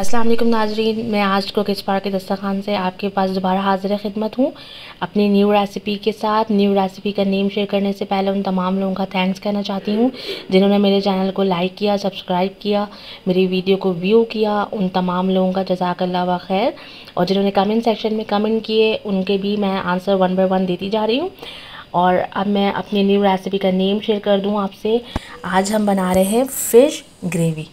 अस्सलाम वालेकुम नाजरीन, मैं आज कुक स्पार्क के दस्तरखान से आपके पास दोबारा हाजिर खिदमत हूँ अपनी न्यू रेसिपी के साथ। न्यू रेसिपी का नेम शेयर करने से पहले उन तमाम लोगों का थैंक्स कहना चाहती हूँ जिन्होंने मेरे चैनल को लाइक किया, सब्सक्राइब किया, मेरी वीडियो को व्यू किया। उन तमाम लोगों का जज़ाकल्लाह खैर। और जिन्होंने कमेंट सेक्शन में कमेंट किए उनके भी मैं आंसर वन बाय वन देती जा रही हूँ। और अब मैं अपनी न्यू रेसिपी का नेम शेयर कर दूँ आपसे। आज हम बना रहे हैं फ़िश ग्रेवी।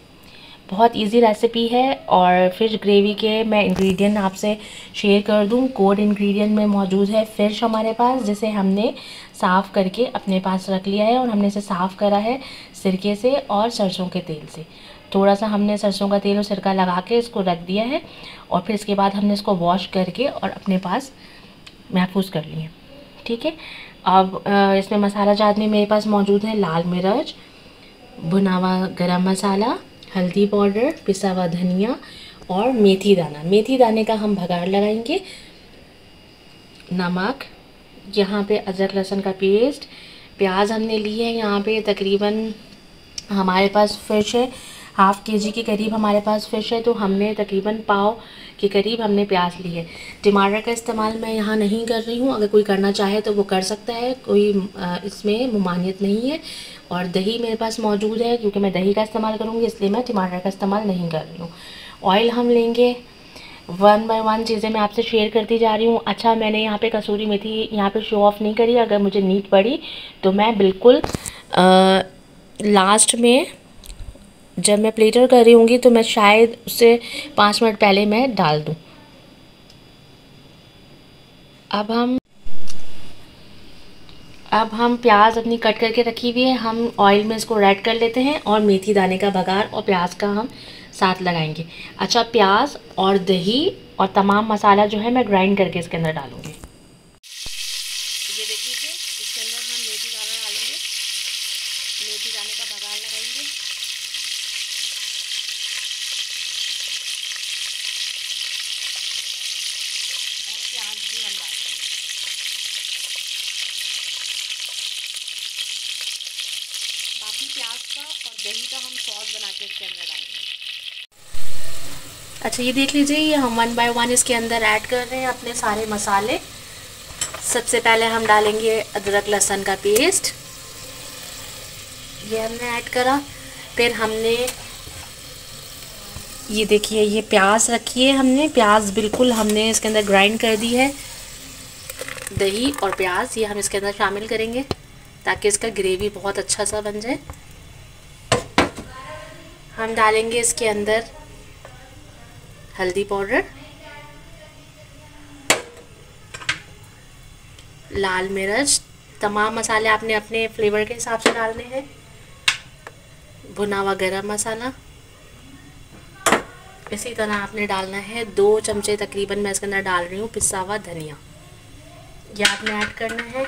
बहुत इजी रेसिपी है। और फिश ग्रेवी के मैं इंग्रेडिएंट आपसे शेयर कर दूं। कोड इंग्रेडिएंट में मौजूद है फिश हमारे पास, जिसे हमने साफ़ करके अपने पास रख लिया है। और हमने इसे साफ़ करा है सिरके से और सरसों के तेल से। थोड़ा सा हमने सरसों का तेल और सिरका लगा के इसको रख दिया है। और फिर इसके बाद हमने इसको वॉश करके और अपने पास महफूज कर लिए। ठीक है। अब इसमें मसाला जात में मेरे पास मौजूद है लाल मिर्च, भुना हुआ गरम मसाला, हल्दी पाउडर, पिसा हुआ धनिया और मेथी दाना। मेथी दाने का हम भगाड़ लगाएंगे। नमक, यहाँ पे अदरक लहसुन का पेस्ट, प्याज हमने ली है यहाँ पे तकरीबन हमारे पास फिश है 1/2 kg के करीब हमारे पास फ़िश है, तो हमने तकरीबन पाव के करीब हमने प्याज ली है। टमाटर का इस्तेमाल मैं यहाँ नहीं कर रही हूँ, अगर कोई करना चाहे तो वो कर सकता है, कोई इसमें ममानियत नहीं है। और दही मेरे पास मौजूद है, क्योंकि मैं दही का इस्तेमाल करूँगी इसलिए मैं टमाटर का इस्तेमाल नहीं कर रही हूँ। ऑयल हम लेंगे। वन बाय वन चीज़ें मैं आपसे शेयर करती जा रही हूँ। अच्छा, मैंने यहाँ पे कसूरी मेथी यहाँ पे शो ऑफ नहीं करी। अगर मुझे नीड पड़ी तो मैं बिल्कुल लास्ट में जब मैं प्लेटर कर रही हूँगी तो मैं शायद उससे 5 मिनट पहले मैं डाल दूँ। अब हम प्याज अपनी कट करके रखी हुई है, हम ऑयल में इसको ऐड कर लेते हैं। और मेथी दाने का बघार और प्याज का हम साथ लगाएंगे। अच्छा, प्याज और दही और तमाम मसाला जो है मैं ग्राइंड करके इसके अंदर डालूँगी। ये देख लीजिए, इसके अंदर हम मेथी दाना डालेंगे, मेथी दाने का बघार लगाएंगे। दही का हम सॉस बना के इसके अंदर डालेंगे। अच्छा, ये देख लीजिए, ये हम 1 by 1 इसके अंदर ऐड कर रहे हैं अपने सारे मसाले। सबसे पहले हम डालेंगे अदरक लहसुन का पेस्ट, ये हमने ऐड करा। फिर हमने ये देखिए, ये प्याज रखी है हमने, प्याज बिल्कुल हमने इसके अंदर ग्राइंड कर दी है। दही और प्याज ये हम इसके अंदर शामिल करेंगे ताकि इसका ग्रेवी बहुत अच्छा सा बन जाए। हम डालेंगे इसके अंदर हल्दी पाउडर, लाल मिर्च, तमाम मसाले आपने अपने फ्लेवर के हिसाब से डालने हैं, भुना हुआ गरम मसाला इसी तरह आपने डालना है। 2 चमचे तकरीबन मैं इसके अंदर डाल रही हूँ पिसा हुआ धनिया, ये आपने ऐड करना है।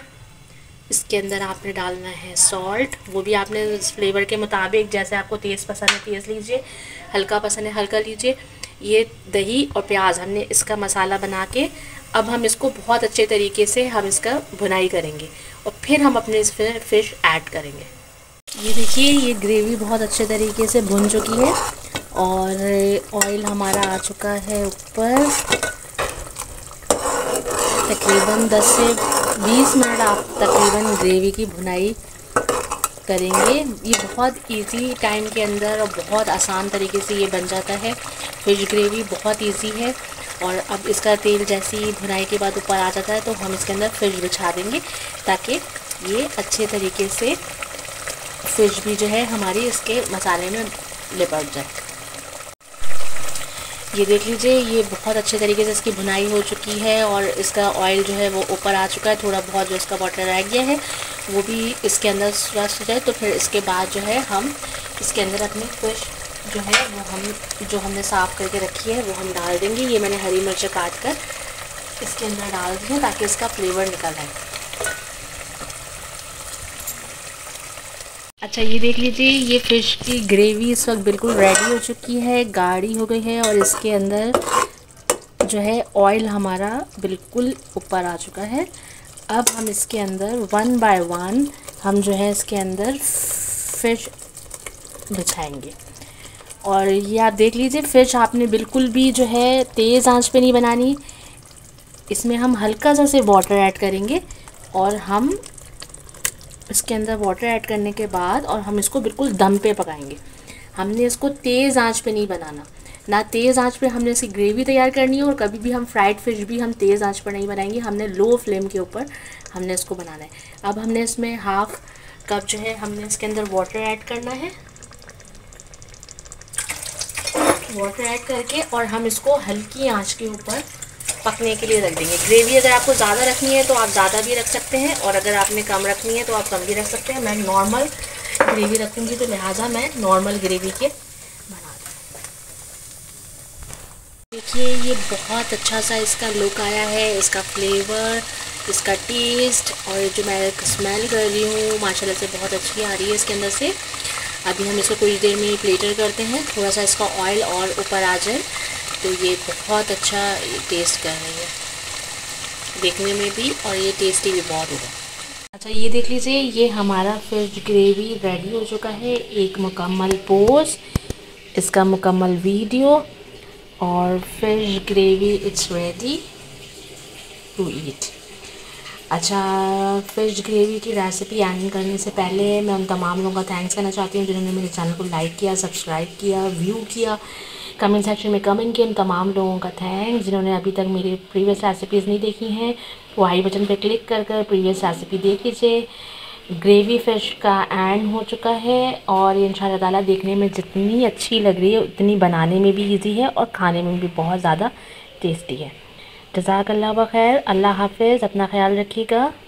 इसके अंदर आपने डालना है सॉल्ट, वो भी आपने फ्लेवर के मुताबिक, जैसे आपको तेज़ पसंद है तेज़ लीजिए, हल्का पसंद है हल्का लीजिए। ये दही और प्याज हमने इसका मसाला बना के अब हम इसको बहुत अच्छे तरीके से हम इसका भुनाई करेंगे और फिर हम अपने इसमें फ़िश ऐड करेंगे। ये देखिए, ये ग्रेवी बहुत अच्छे तरीके से भुन चुकी है और ऑयल हमारा आ चुका है ऊपर। तकरीबन 10 से 20 मिनट आप तकरीबन ग्रेवी की भुनाई करेंगे। ये बहुत इजी टाइम के अंदर और बहुत आसान तरीके से ये बन जाता है। फिश ग्रेवी बहुत इजी है। और अब इसका तेल जैसे ही भुनाई के बाद ऊपर आ जाता है तो हम इसके अंदर फिश बिछा देंगे ताकि ये अच्छे तरीके से फिश भी जो है हमारी इसके मसाले में लिपट जाए। ये देख लीजिए, ये बहुत अच्छे तरीके से इसकी भुनाई हो चुकी है और इसका ऑयल जो है वो ऊपर आ चुका है। थोड़ा बहुत जो इसका वाटर रह गया है वो भी इसके अंदर स्प्लैश हो जाए। तो फिर इसके बाद जो है हम इसके अंदर अपनी फिश जो है वो हम जो हमने साफ़ करके रखी है वो हम डाल देंगे। ये मैंने हरी मिर्च काट कर इसके अंदर डाल दी है ताकि इसका फ्लेवर निकल आए। अच्छा, ये देख लीजिए, ये फ़िश की ग्रेवी इस वक्त बिल्कुल रेडी हो चुकी है, गाढ़ी हो गई है। और इसके अंदर जो है ऑयल हमारा बिल्कुल ऊपर आ चुका है। अब हम इसके अंदर 1 by 1 हम जो है इसके अंदर फ़िश बिछाएंगे। और ये आप देख लीजिए फिश आपने बिल्कुल भी जो है तेज़ आंच पे नहीं बनानी। इसमें हम हल्का सा से वाटर ऐड करेंगे और हम इसके अंदर वाटर ऐड करने के बाद और हम इसको बिल्कुल दम पे पकाएंगे। हमने इसको तेज़ आंच पे नहीं बनाना, ना तेज़ आंच पे हमने इसकी ग्रेवी तैयार करनी है और कभी भी हम फ्राइड फ़िश भी हम तेज़ आंच पर नहीं बनाएंगे। हमने लो फ्लेम के ऊपर हमने इसको बनाना है। अब हमने इसमें हाफ़ कप जो है हमने इसके अंदर वाटर ऐड करना है। वाटर ऐड करके और हम इसको हल्की आंच के ऊपर पकने के लिए रख देंगे। ग्रेवी अगर आपको ज़्यादा रखनी है तो आप ज़्यादा भी रख सकते हैं और अगर आपने कम रखनी है तो आप कम भी रख सकते हैं। मैं नॉर्मल ग्रेवी रखूँगी तो लिहाजा मैं नॉर्मल ग्रेवी के बना दूँगी। देखिए ये बहुत अच्छा सा इसका लुक आया है, इसका फ्लेवर, इसका टेस्ट और जो मैं स्मेल कर रही हूँ माशाल्लाह से बहुत अच्छी आ रही है इसके अंदर से। अभी हम इसको कुछ देर में प्लेटर करते हैं, थोड़ा सा इसका ऑयल और ऊपर आ जाए तो ये बहुत अच्छा टेस्ट कर रही है देखने में भी और ये टेस्टी भी बहुत होगा। अच्छा ये देख लीजिए ये हमारा फिश ग्रेवी रेडी हो चुका है। एक मुकम्मल पोस्ट, इसका मुकम्मल वीडियो और fish gravy it's ready to eat. अच्छा फिश ग्रेवी की रेसिपी एंड करने से पहले मैं उन तमाम लोगों का थैंक्स करना चाहती हूँ जिन्होंने मेरे चैनल को लाइक किया, सब्सक्राइब किया, व्यू किया, कमेंट सेक्शन में कमेंट किया। उन तमाम लोगों का थैंक्स जिन्होंने अभी तक मेरी प्रीवियस रेसिपीज़ नहीं देखी हैं वो आई बटन पे क्लिक कर कर प्रीवियस रेसिपी देख लीजिए। ग्रेवी फिश का एंड हो चुका है और ये इंशाअल्लाह ताला देखने में जितनी अच्छी लग रही है उतनी बनाने में भी ईजी है और खाने में भी बहुत ज़्यादा टेस्टी है। जज़ाकल्लाह खैर, अल्लाह हाफ़िज़, अपना ख्याल रखिएगा।